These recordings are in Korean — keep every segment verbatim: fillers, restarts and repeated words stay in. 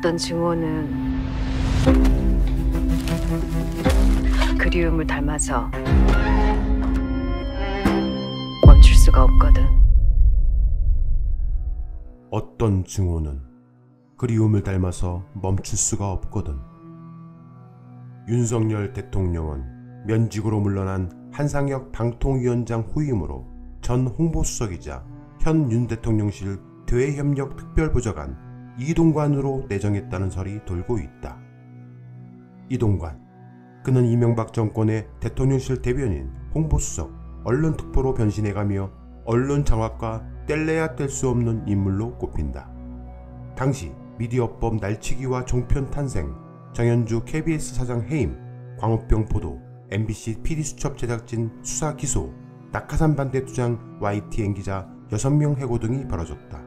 나왔던 증오는 그리움을 닮아서 멈출 수가 없거든. 어떤 증오는 그리움을 닮아서 멈출 수가 없거든. 윤석열 대통령은 면직으로 물러난 한상혁 방통위원장 후임으로 전 홍보수석이자 현 윤 대통령실 대외협력 특별보좌관 이동관으로 내정했다는 설이 돌고 있다. 이동관, 그는 이명박 정권의 대통령실 대변인, 홍보수석, 언론특보로 변신해가며 언론 장악과 뗄래야 뗄 수 없는 인물로 꼽힌다. 당시 미디어법 날치기와 종편 탄생, 장현주 케이비에스 사장 해임, 광우병 보도, 엠비씨 피디수첩 제작진 수사 기소, 낙하산 반대 투쟁, 와이티엔 기자 여섯 명 해고 등이 벌어졌다.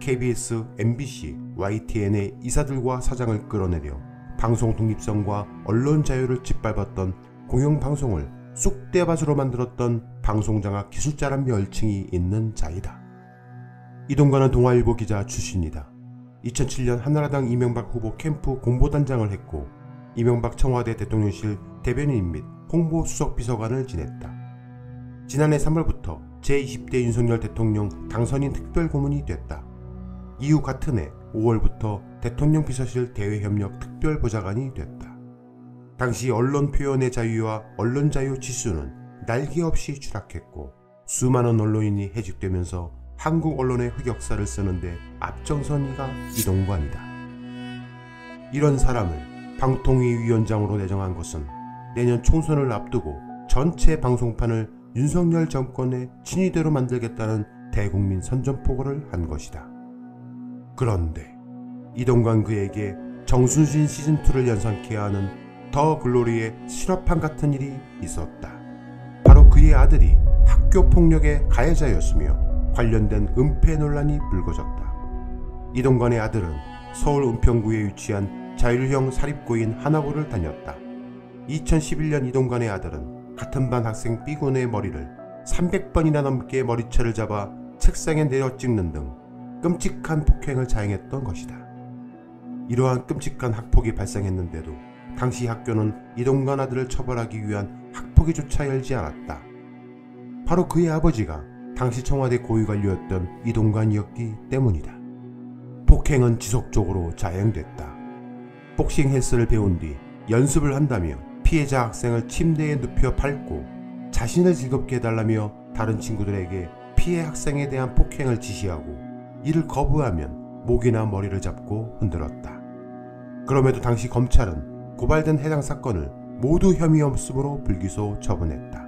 케이비에스, 엠비씨, 와이티엔의 이사들과 사장을 끌어내려 방송 독립성과 언론 자유를 짓밟았던 공영방송을 쑥대밭으로 만들었던 방송장악 기술자라며 열칭이 있는 자이다. 이동관은 동아일보 기자 출신이다. 이천칠 년 한나라당 이명박 후보 캠프 공보단장을 했고 이명박 청와대 대통령실 대변인 및 홍보수석 비서관을 지냈다. 지난해 삼월부터 제이십 대 윤석열 대통령 당선인 특별고문이 됐다. 이후 같은 해 오월부터 대통령 비서실 대외협력 특별보좌관이 됐다. 당시 언론 표현의 자유와 언론 자유 지수는 날개 없이 추락했고 수많은 언론인이 해직되면서 한국 언론의 흑역사를 쓰는데 앞장선 이가 이동관이다. 이런 사람을 방통위 위원장으로 내정한 것은 내년 총선을 앞두고 전체 방송판을 윤석열 정권의 친위대로 만들겠다는 대국민 선전포고를 한 것이다. 그런데 이동관 그에게 정순신 시즌이를 연상케 하는 더 글로리의 실화판 같은 일이 있었다. 바로 그의 아들이 학교폭력의 가해자였으며 관련된 은폐 논란이 불거졌다. 이동관의 아들은 서울 은평구에 위치한 자율형 사립고인 하나고를 다녔다. 이천십일 년 이동관의 아들은 같은 반 학생 B군의 머리를 삼백 번이나 넘게 머리채를 잡아 책상에 내려 찍는 등 끔찍한 폭행을 자행했던 것이다. 이러한 끔찍한 학폭이 발생했는데도 당시 학교는 이동관 아들을 처벌하기 위한 학폭위조차 열지 않았다. 바로 그의 아버지가 당시 청와대 고위관료였던 이동관이었기 때문이다. 폭행은 지속적으로 자행됐다. 복싱 헬스를 배운 뒤 연습을 한다며 피해자 학생을 침대에 눕혀 밟고 자신을 즐겁게 해달라며 다른 친구들에게 피해 학생에 대한 폭행을 지시하고 이를 거부하면 목이나 머리를 잡고 흔들었다. 그럼에도 당시 검찰은 고발된 해당 사건을 모두 혐의 없음으로 불기소 처분했다.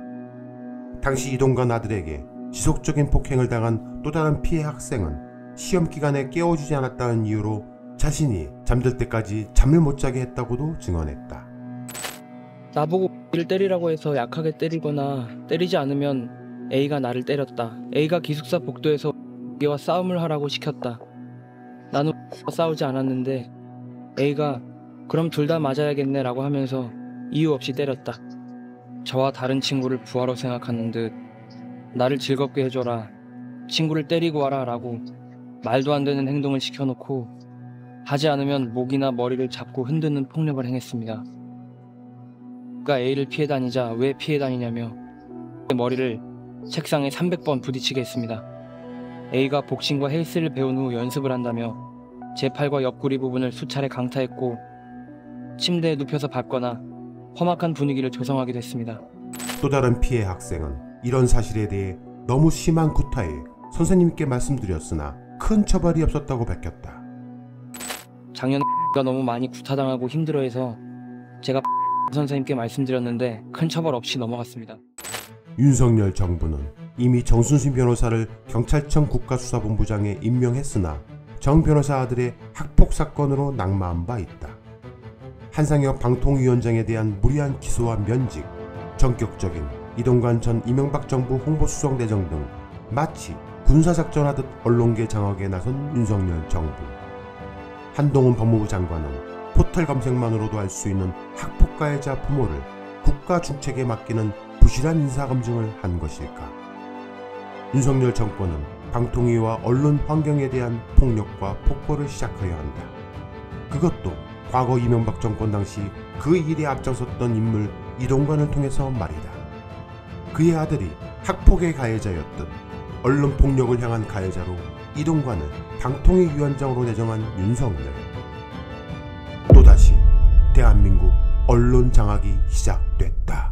당시 이동관 아들에게 지속적인 폭행을 당한 또 다른 피해 학생은 시험 기간에 깨워주지 않았다는 이유로 자신이 잠들 때까지 잠을 못 자게 했다고도 증언했다. 나보고 B를 때리라고 해서 약하게 때리거나 때리지 않으면 A가 나를 때렸다. A가 기숙사 복도에서 B와 싸움을 하라고 시켰다. 나는 B와 싸우지 않았는데 A가 그럼 둘 다 맞아야겠네 라고 하면서 이유 없이 때렸다. 저와 다른 친구를 부하로 생각하는 듯 나를 즐겁게 해줘라, 친구를 때리고 와라 라고 말도 안 되는 행동을 시켜놓고 하지 않으면 목이나 머리를 잡고 흔드는 폭력을 행했습니다. B가 A를 피해 다니자 왜 피해 다니냐며 머리를 책상에 삼백 번 부딪히게 했습니다. A가 복싱과 헬스를 배운 후 연습을 한다며 제 팔과 옆구리 부분을 수차례 강타했고 침대에 눕혀서 밟거나 험악한 분위기를 조성하기도 했습니다. 또 다른 피해 학생은 이런 사실에 대해 너무 심한 구타에 선생님께 말씀드렸으나 큰 처벌이 없었다고 밝혔다. 작년 X가 너무 많이 구타당하고 힘들어해서 제가 선생님께 말씀드렸는데 큰 처벌 없이 넘어갔습니다. 윤석열 정부는 이미 정순신 변호사를 경찰청 국가수사본부장에 임명했으나 정 변호사 아들의 학폭 사건으로 낙마한 바 있다. 한상혁 방통위원장에 대한 무리한 기소와 면직, 전격적인 이동관 전 이명박 정부 홍보수석 내정 등 마치 군사작전하듯 언론계 장악에 나선 윤석열 정부. 한동훈 법무부 장관은 포털 검색만으로도 알 수 있는 학폭 가해자 부모를 국가 중책에 맡기는 부실한 인사 검증을 한 것일까? 윤석열 정권은 방통위와 언론 환경에 대한 폭력과 폭거를 시작하려 한다. 그것도 과거 이명박 정권 당시 그 일에 앞장섰던 인물 이동관을 통해서 말이다. 그의 아들이 학폭의 가해자였던 언론폭력을 향한 가해자로 이동관을 방통위 위원장으로 내정한 윤석열. 또다시 대한민국 언론 장악이 시작됐다.